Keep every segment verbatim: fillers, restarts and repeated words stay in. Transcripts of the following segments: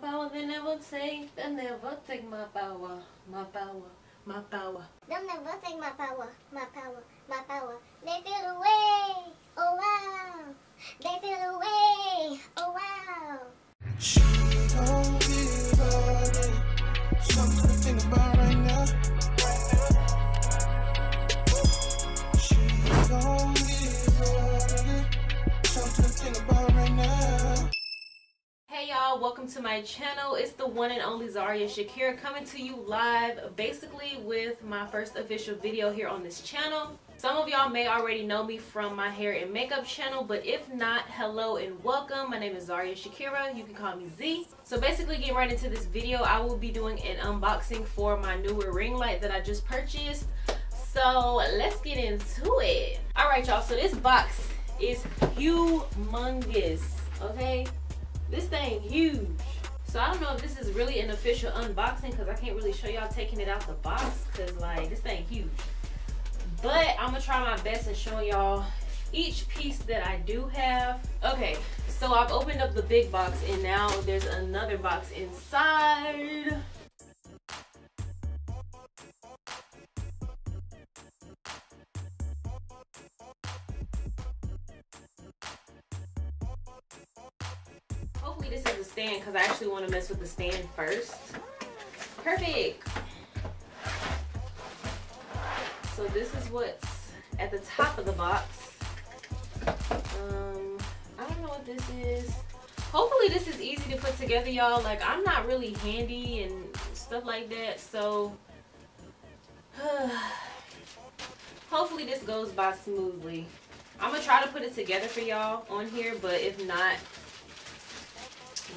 my power, they never take, they never take my power, my power, my power. They never take my power, my power, my power. They feel away, oh wow. They feel away, oh wow. She don't give up. Something to think about right now. She don't give up. Something to think about right now. Hey y'all, welcome to my channel. It's the one and only Zaria Shakira coming to you live, basically with my first official video here on this channel. Some of y'all may already know me from my hair and makeup channel, but if not, hello and welcome. My name is Zaria Shakira. You can call me Z. So basically, getting right into this video, I will be doing an unboxing for my newer ring light that I just purchased. So let's get into it. All right, y'all. So this box is humongous, okay? This thing huge. So I don't know if this is really an official unboxing because I can't really show y'all taking it out the box because, like, this thing huge. But I'm gonna try my best and show y'all each piece that I do have. Okay, so I've opened up the big box and now there's another box inside. Hopefully this is a stand because I actually want to mess with the stand first. Perfect. So this is what's at the top of the box. Um, I don't know what this is. Hopefully this is easy to put together, y'all. Like, I'm not really handy and stuff like that. So, hopefully this goes by smoothly. I'm going to try to put it together for y'all on here, but if not,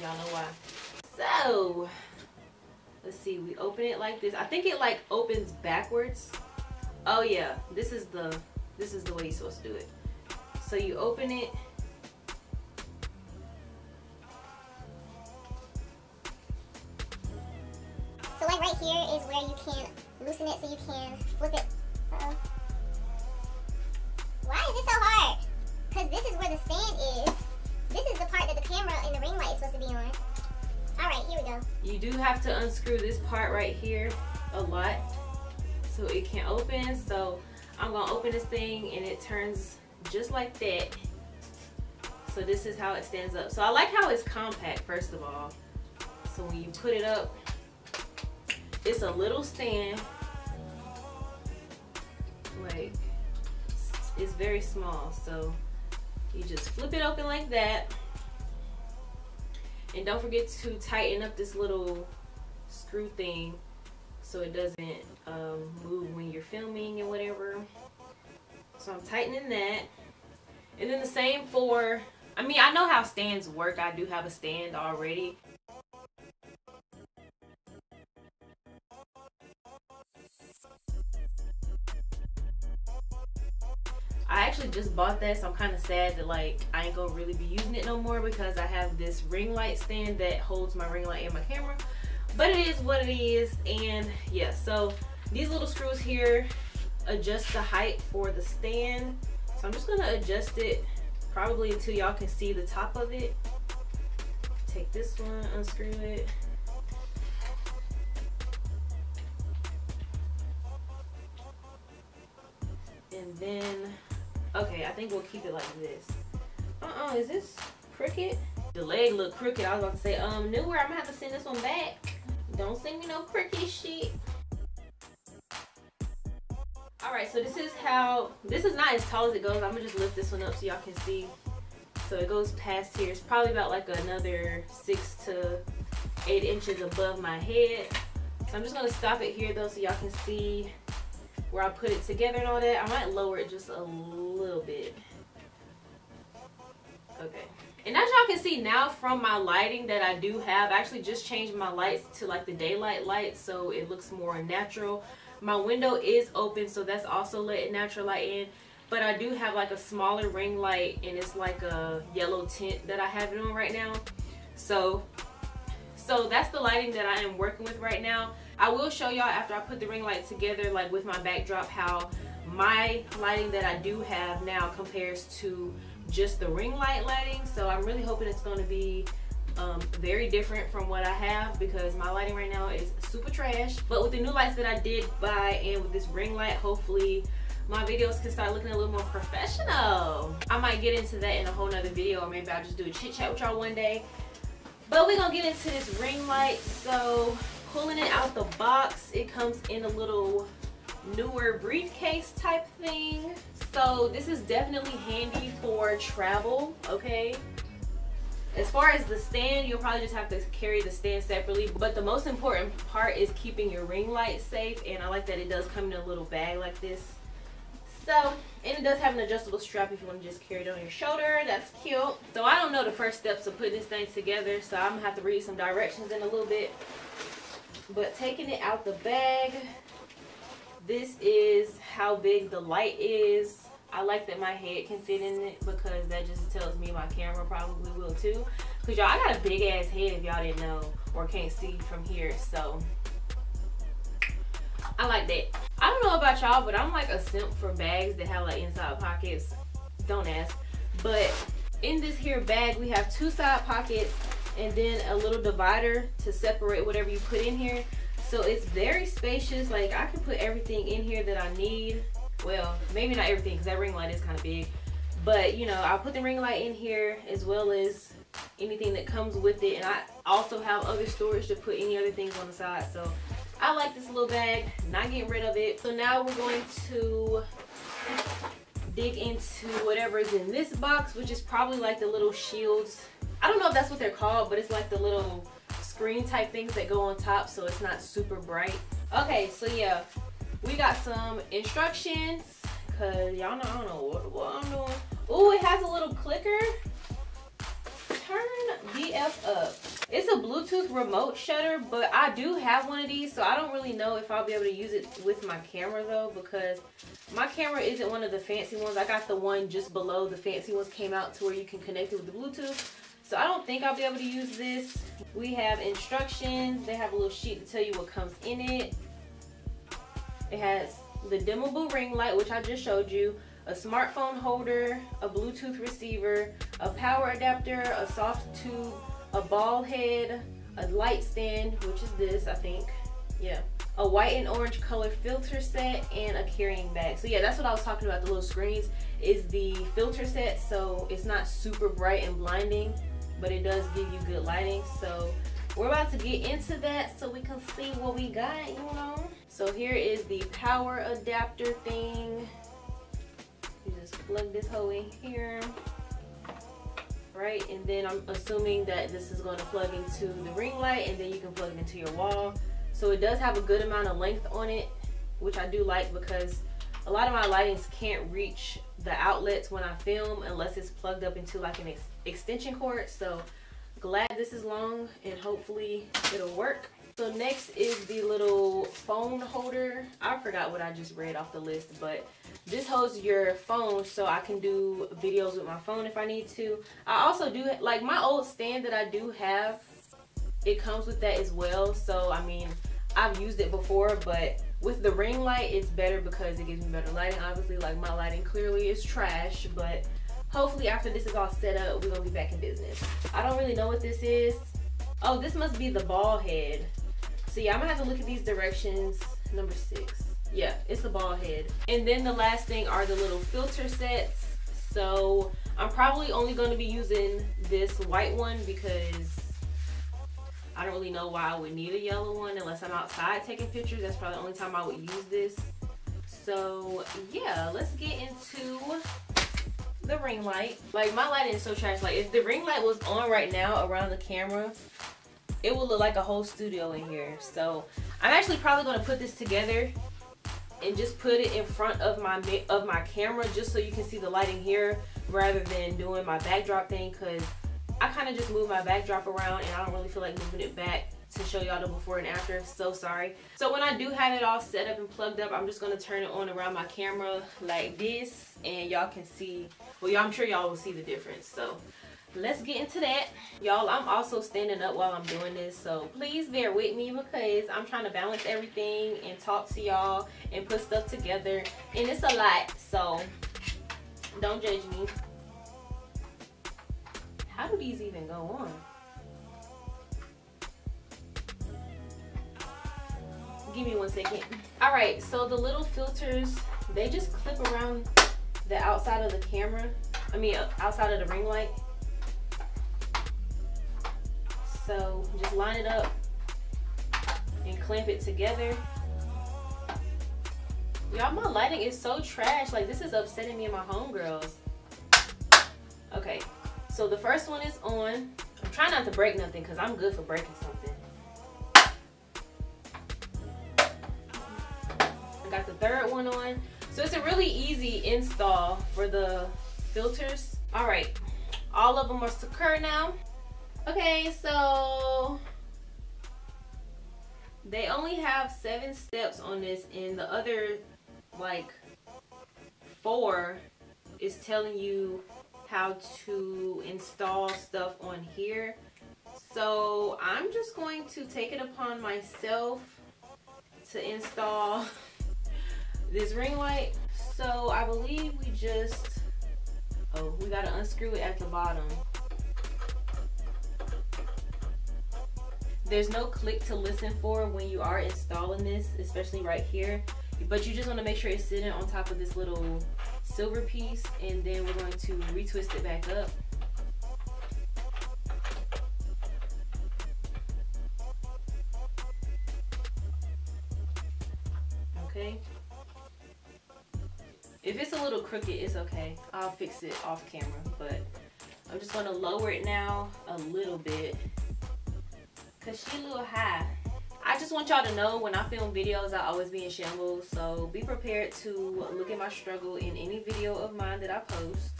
y'all know why. So, let's see. We open it like this. I think it, like, opens backwards. Oh yeah, this is the this is the way you're supposed to do it. So you open it. So like right here is where you can loosen it so you can flip it. Uh-oh. Why is it so hard? Because this is where the stand is. This is the part that the camera and the ring light is supposed to be on. Alright, here we go. You do have to unscrew this part right here a lot, so it can open. So I'm gonna open this thing and it turns just like that. So this is how it stands up. So I like how it's compact, first of all. So when you put it up, it's a little stand, like it's very small. So you just flip it open like that, and don't forget to tighten up this little screw thing so it doesn't um, move when you're filming and whatever. So I'm tightening that. And then the same for, I mean, I know how stands work. I do have a stand already. I actually just bought that, so I'm kind of sad that, like, I ain't gonna really be using it no more because I have this ring light stand that holds my ring light and my camera. But it is what it is, and yeah, so these little screws here adjust the height for the stand. So I'm just gonna adjust it probably until y'all can see the top of it. Take this one, unscrew it. And then, okay, I think we'll keep it like this. Uh-uh, is this crooked? The leg look crooked. I was about to say, um, Neewer, I'm gonna have to send this one back. Don't send me no cricket shit. Alright, so this is how, this is not as tall as it goes. I'm gonna just lift this one up so y'all can see. So it goes past here. It's probably about like another six to eight inches above my head. So I'm just gonna stop it here though so y'all can see where I put it together and all that. I might lower it just a little bit. Okay. And as y'all can see now from my lighting that I do have, I actually just changed my lights to like the daylight light so it looks more natural. My window is open, so that's also letting natural light in. But I do have like a smaller ring light and it's like a yellow tint that I have it on right now. So, so that's the lighting that I am working with right now. I will show y'all after I put the ring light together, like with my backdrop, how my lighting that I do have now compares to just the ring light lighting. So I'm really hoping it's going to be um, very different from what I have because my lighting right now is super trash. But with the new lights that I did buy and with this ring light, hopefully my videos can start looking a little more professional. I might get into that in a whole nother video, or maybe I'll just do a chit chat with y'all one day. But we're gonna get into this ring light. So pulling it out the box, it comes in a little Neewer briefcase type thing. So this is definitely handy for travel, okay? As far as the stand, you'll probably just have to carry the stand separately, but the most important part is keeping your ring light safe, and I like that it does come in a little bag like this. So, and it does have an adjustable strap if you want to just carry it on your shoulder. That's cute. So I don't know the first steps of putting this thing together, so I'm gonna have to read some directions in a little bit. But taking it out the bag, this is how big the light is. I like that my head can fit in it because that just tells me my camera probably will too. Because y'all, I got a big ass head if y'all didn't know or can't see from here. So I like that. I don't know about y'all, but I'm like a simp for bags that have like inside pockets. Don't ask. But in this here bag, we have two side pockets and then a little divider to separate whatever you put in here. So it's very spacious. Like I can put everything in here that I need. Well, maybe not everything because that ring light is kind of big, but you know, I'll put the ring light in here as well as anything that comes with it. And I also have other storage to put any other things on the side. So I like this little bag, not getting rid of it. So now we're going to dig into whatever is in this box, which is probably like the little shields. I don't know if that's what they're called, but it's like the little screen type things that go on top, so it's not super bright. Okay, so yeah, we got some instructions because y'all know I don't know what, what I'm doing. Oh, it has a little clicker. Turn the F up. It's a Bluetooth remote shutter, but I do have one of these, so I don't really know if I'll be able to use it with my camera though, because my camera isn't one of the fancy ones. I got the one just below the fancy ones came out to where you can connect it with the Bluetooth. So I don't think I'll be able to use this. We have instructions. They have a little sheet to tell you what comes in it. It has the dimmable ring light, which I just showed you, a smartphone holder, a Bluetooth receiver, a power adapter, a soft tube, a ball head, a light stand, which is this, I think. Yeah. A white and orange color filter set and a carrying bag. So yeah, that's what I was talking about. The little screens is the filter set, so it's not super bright and blinding, but it does give you good lighting. So we're about to get into that so we can see what we got, you know? So here is the power adapter thing. You just plug this hole in here, right? And then I'm assuming that this is going to plug into the ring light, and then you can plug it into your wall. So it does have a good amount of length on it, which I do like because a lot of my lightings can't reach the outlets when I film unless it's plugged up into like an ex extension cord. So glad this is long and hopefully it'll work. So next is the little phone holder. I forgot what I just read off the list, but this holds your phone so I can do videos with my phone if I need to. I also do, like my old stand that I do have, it comes with that as well. So I mean, I've used it before, but with the ring light, it's better because it gives me better lighting. Obviously, like my lighting clearly is trash, but hopefully after this is all set up, we're gonna be back in business. I don't really know what this is. Oh, this must be the ball head. So yeah, I'm gonna have to look at these directions. Number six. Yeah, it's the ball head. And then the last thing are the little filter sets. So I'm probably only gonna be using this white one because I don't really know why I would need a yellow one unless I'm outside taking pictures. That's probably the only time I would use this. So yeah, let's get into the ring light. Like my lighting is so trash. Like if the ring light was on right now around the camera, it would look like a whole studio in here. So I'm actually probably gonna put this together and just put it in front of my of my camera just so you can see the lighting here rather than doing my backdrop thing, because I kind of just moved my backdrop around and I don't really feel like moving it back to show y'all the before and after. So sorry. So when I do have it all set up and plugged up, I'm just going to turn it on around my camera like this, and y'all can see, well, y'all, I'm sure y'all will see the difference. So let's get into that. Y'all, I'm also standing up while I'm doing this, so please bear with me because I'm trying to balance everything and talk to y'all and put stuff together, and it's a lot, so don't judge me. How do these even go on? give me one second. All right, so the little filters, they just clip around the outside of the camera. I mean, outside of the ring light. So just line it up and clamp it together. Y'all, my lighting is so trash. Like, this is upsetting me and my homegirls. Okay, so the first one is on. I'm trying not to break nothing because I'm good for breaking something. I got the third one on. So it's a really easy install for the filters. All right, all of them are secure now. Okay, so they only have seven steps on this, and the other like four is telling you how to install stuff on here. So I'm just going to take it upon myself to install this ring light. So I believe we just, oh, we gotta unscrew it at the bottom. There's no click to listen for when you are installing this, especially right here, but you just wanna make sure it's sitting on top of this little silver piece, and then we're going to retwist it back up. Okay. If it's a little crooked, it's okay. I'll fix it off camera, but I'm just gonna lower it now a little bit because she a little high. I just want y'all to know when I film videos, I always be in shambles, so be prepared to look at my struggle in any video of mine that I post.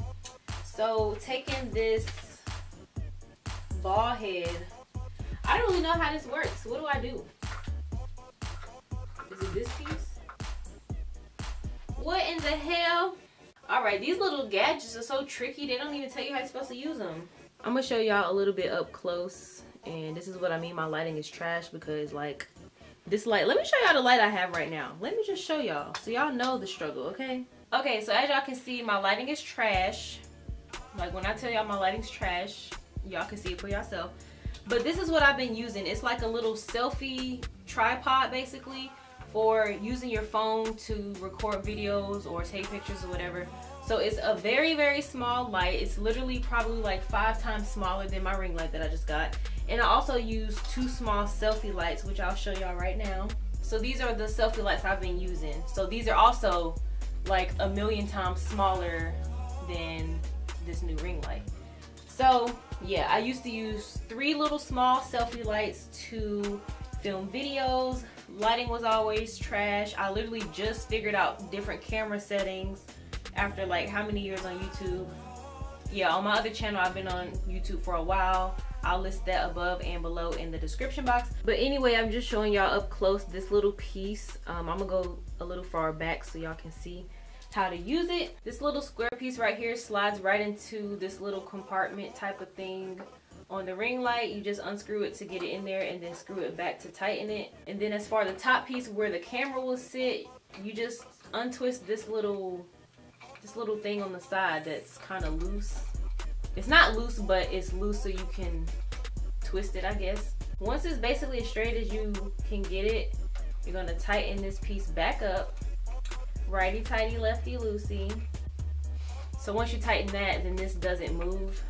So taking this ball head, I don't really know how this works. What do I do? Is it this piece? What in the hell? All right, these little gadgets are so tricky. They don't even tell you how you're supposed to use them. I'm gonna show y'all a little bit up close. And this is what I mean, my lighting is trash, because like this light, let me show y'all the light I have right now. Let me just show y'all so y'all know the struggle, okay? Okay, so as y'all can see, my lighting is trash. Like when I tell y'all my lighting's trash, y'all can see it for yourself. But this is what I've been using. It's like a little selfie tripod basically for using your phone to record videos or take pictures or whatever. So it's a very, very small light. It's literally probably like five times smaller than my ring light that I just got. And I also use two small selfie lights, which I'll show y'all right now. So these are the selfie lights I've been using. So these are also like a million times smaller than this new ring light. So yeah, I used to use three little small selfie lights to film videos. Lighting was always trash. I literally just figured out different camera settings after like how many years on YouTube. Yeah, on my other channel, I've been on YouTube for a while. I'll list that above and below in the description box. But anyway, I'm just showing y'all up close this little piece. Um, I'm gonna go a little far back so y'all can see how to use it. This little square piece right here slides right into this little compartment type of thing on the ring light. You just unscrew it to get it in there and then screw it back to tighten it. And then as far as the top piece where the camera will sit, you just untwist this little, this little thing on the side that's kind of loose. It's not loose, but it's loose so you can twist it, I guess. Once it's basically as straight as you can get it, you're gonna tighten this piece back up. Righty tighty, lefty loosey. So once you tighten that, then this doesn't move.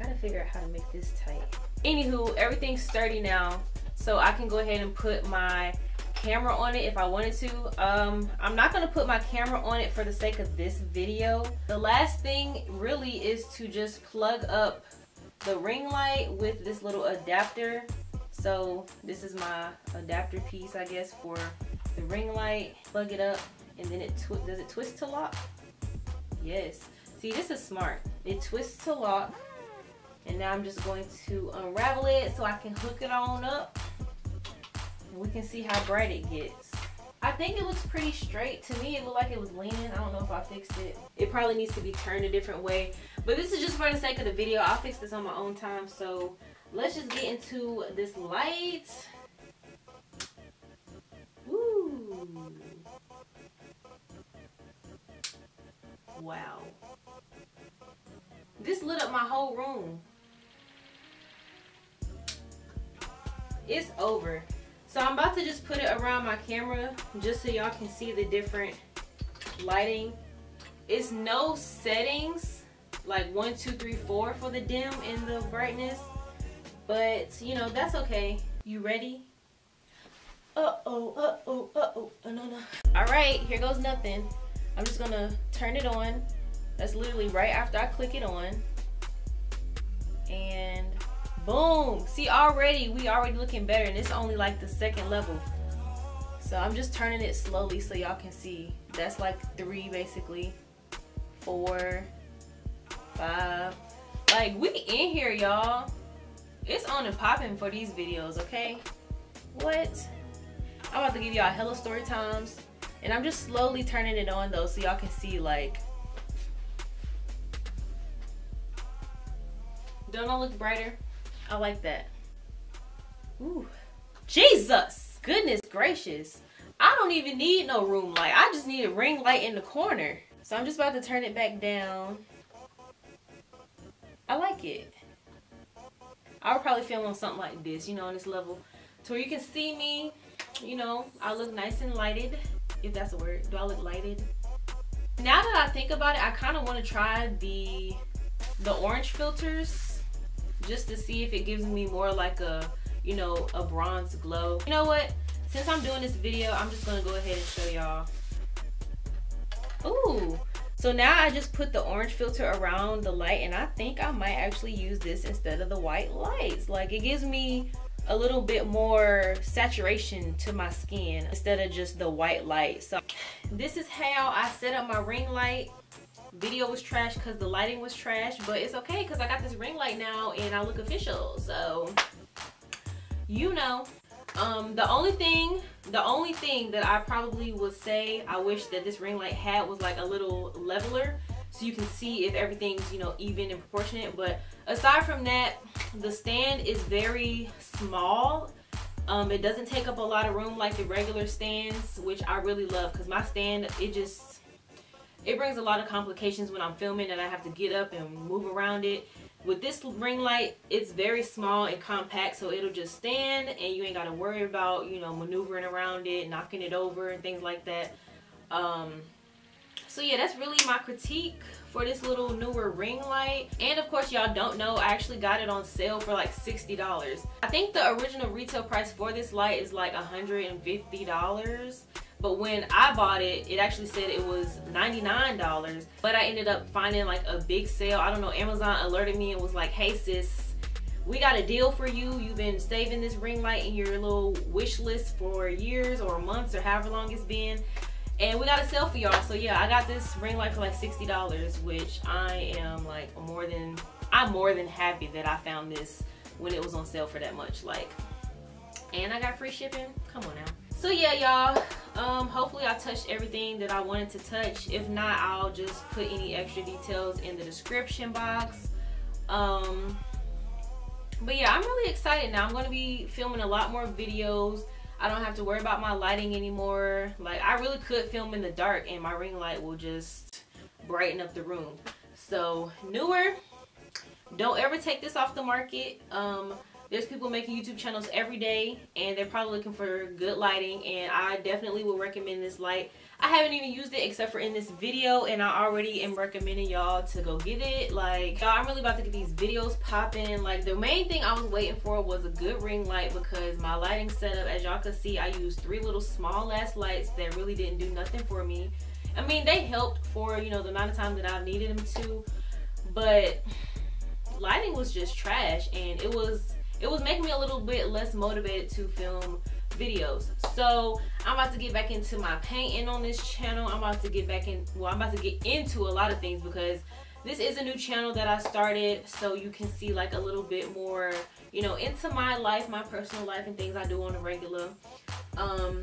Gotta figure out how to make this tight. Anywho, everything's sturdy now, so I can go ahead and put my camera on it if I wanted to. um I'm not gonna put my camera on it for the sake of this video. The last thing really is to just plug up the ring light with this little adapter. So this is my adapter piece, I guess, for the ring light. Plug it up, and then it twi- does it twist to lock? Yes. See, this is smart. It twists to lock, and now I'm just going to unravel it so I can hook it on up. We can see how bright it gets. I think it looks pretty straight. To me, it looked like it was leaning. I don't know if I fixed it. It probably needs to be turned a different way. But this is just for the sake of the video. I'll fix this on my own time. So let's just get into this light. Woo. Wow. This lit up my whole room. It's over. So I'm about to just put it around my camera just so y'all can see the different lighting. It's no settings like one, two, three, four for the dim and the brightness, but you know, that's okay. You ready? Uh-oh, uh-oh, uh-oh, oh, no, no. All right, here goes nothing. I'm just gonna turn it on. That's literally right after I click it on. And boom, see, already, we already looking better, and it's only like the second level. So I'm just turning it slowly so y'all can see. That's like three, basically, four, five. Like, we in here, y'all. It's on and popping for these videos, okay? What? I'm about to give y'all hella story times, and I'm just slowly turning it on though so y'all can see, like, don't I look brighter? I like that. Ooh, Jesus, goodness gracious. I don't even need no room light. I just need a ring light in the corner. So I'm just about to turn it back down. I like it. I would probably film on something like this, you know, on this level, to where you can see me, you know, I look nice and lighted, if that's a word. Do I look lighted? Now that I think about it, I kind of want to try the the orange filters just to see if it gives me more like a, you know, a bronze glow. You know what? Since I'm doing this video, I'm just going to go ahead and show y'all. Ooh. So now I just put the orange filter around the light, and I think I might actually use this instead of the white lights. Like, it gives me a little bit more saturation to my skin instead of just the white light. So this is how I set up my ring light. Video was trash because the lighting was trash, but it's okay because I got this ring light now and I look official. So, you know, um, the only thing, the only thing that I probably would say I wish that this ring light had was like a little leveler, so you can see if everything's, you know, even and proportionate. But aside from that, the stand is very small. Um, it doesn't take up a lot of room like the regular stands, which I really love, because my stand, it just, it brings a lot of complications when I'm filming and I have to get up and move around it. With this ring light, it's very small and compact, so it'll just stand and you ain't got to worry about, you know, maneuvering around it, knocking it over and things like that. Um, So yeah, that's really my critique for this little newer ring light. And of course, y'all don't know, I actually got it on sale for like sixty dollars. I think the original retail price for this light is like one hundred fifty dollars. But when I bought it, it actually said it was ninety-nine dollars. But I ended up finding like a big sale. I don't know, Amazon alerted me and was like, hey sis, we got a deal for you. You've been saving this ring light in your little wish list for years or months or however long it's been. And we got a sale for y'all. So yeah, I got this ring light for like sixty dollars, which I am like more than, I'm more than happy that I found this when it was on sale for that much. Like, and I got free shipping. Come on now. So yeah, y'all, um, hopefully I touched everything that I wanted to touch. If not, I'll just put any extra details in the description box. Um, but yeah, I'm really excited now. I'm gonna be filming a lot more videos. I don't have to worry about my lighting anymore. Like, I really could film in the dark and my ring light will just brighten up the room. So, Neewer, don't ever take this off the market. Um, there's people making YouTube channels every day and they're probably looking for good lighting, and I definitely will recommend this light. I haven't even used it except for in this video, and I already am recommending y'all to go get it. Like, y'all, I'm really about to get these videos popping. Like, the main thing I was waiting for was a good ring light, because my lighting setup, as y'all can see, I used three little small ass lights that really didn't do nothing for me. I mean, they helped for, you know, the amount of time that I needed them to, but lighting was just trash, and it was it was making me a little bit less motivated to film videos. So I'm about to get back into my painting on this channel. I'm about to get back in, well, I'm about to get into a lot of things, because this is a new channel that I started, so you can see like a little bit more, you know, into my life, my personal life, and things I do on a regular. Um,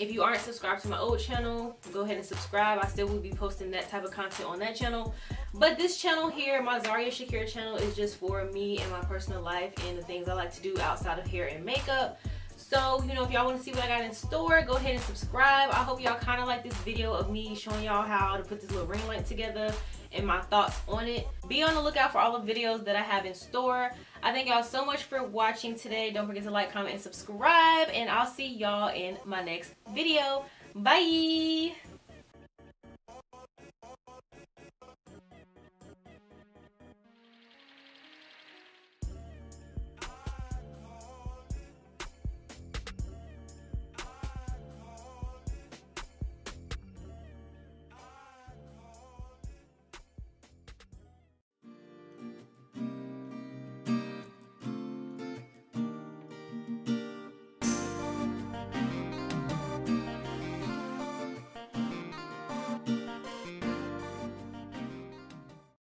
if you aren't subscribed to my old channel, go ahead and subscribe. I still will be posting that type of content on that channel. But this channel here, my Zaria Shakira channel, is just for me and my personal life and the things I like to do outside of hair and makeup. So, you know, if y'all want to see what I got in store, go ahead and subscribe. I hope y'all kind of like this video of me showing y'all how to put this little ring light together and my thoughts on it. Be on the lookout for all the videos that I have in store. I thank y'all so much for watching today. Don't forget to like, comment, and subscribe, and I'll see y'all in my next video. Bye!